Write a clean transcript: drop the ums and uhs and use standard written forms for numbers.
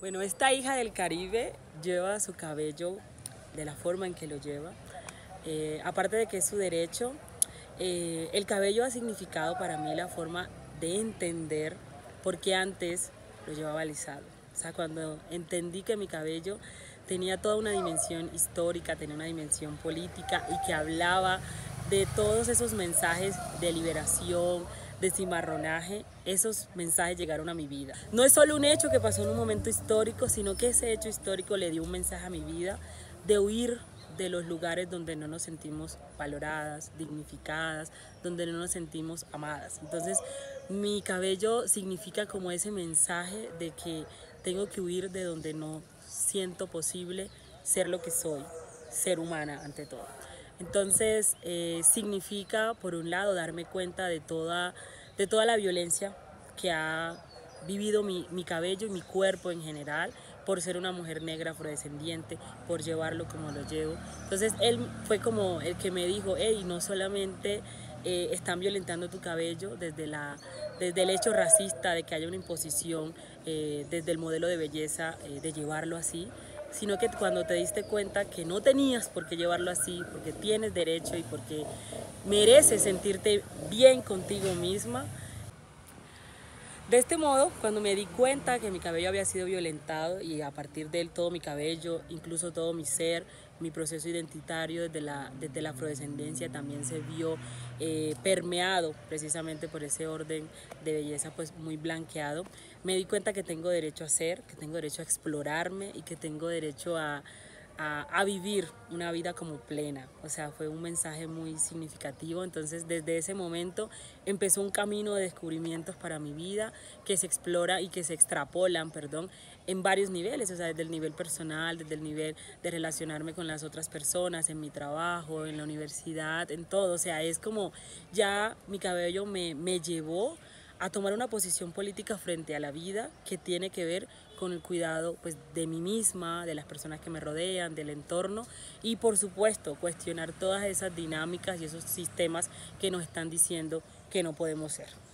Bueno, esta hija del Caribe lleva su cabello de la forma en que lo lleva. Aparte de que es su derecho, el cabello ha significado para mí la forma de entender por qué antes lo llevaba alisado. O sea, cuando entendí que mi cabello tenía toda una dimensión histórica, tenía una dimensión política y que hablaba de todos esos mensajes de liberación, de cimarronaje, esos mensajes llegaron a mi vida. No es solo un hecho que pasó en un momento histórico, sino que ese hecho histórico le dio un mensaje a mi vida de huir de los lugares donde no nos sentimos valoradas, dignificadas, donde no nos sentimos amadas. Entonces, mi cabello significa como ese mensaje de que tengo que huir de donde no siento posible ser lo que soy, ser humana ante todo. Entonces, significa, por un lado, darme cuenta de toda la violencia que ha vivido mi cabello y mi cuerpo en general, por ser una mujer negra afrodescendiente, por llevarlo como lo llevo. Entonces, él fue como el que me dijo, hey, no solamente están violentando tu cabello desde el hecho racista de que haya una imposición, desde el modelo de belleza, de llevarlo así, sino que cuando te diste cuenta que no tenías por qué llevarlo así, porque tienes derecho y porque mereces sentirte bien contigo misma. De este modo, cuando me di cuenta que mi cabello había sido violentado y a partir de él todo mi cabello, incluso todo mi ser, mi proceso identitario desde la afrodescendencia también se vio permeado precisamente por ese orden de belleza pues muy blanqueado, me di cuenta que tengo derecho a ser, que tengo derecho a explorarme y que tengo derecho a vivir una vida como plena. O sea, fue un mensaje muy significativo. Entonces, desde ese momento empezó un camino de descubrimientos para mi vida que se explora y que se extrapolan, perdón, en varios niveles. O sea, desde el nivel personal, desde el nivel de relacionarme con las otras personas, en mi trabajo, en la universidad, en todo. O sea, es como ya mi cabello me llevó a tomar una posición política frente a la vida que tiene que ver con el cuidado pues, de mí misma, de las personas que me rodean, del entorno y por supuesto cuestionar todas esas dinámicas y esos sistemas que nos están diciendo que no podemos ser.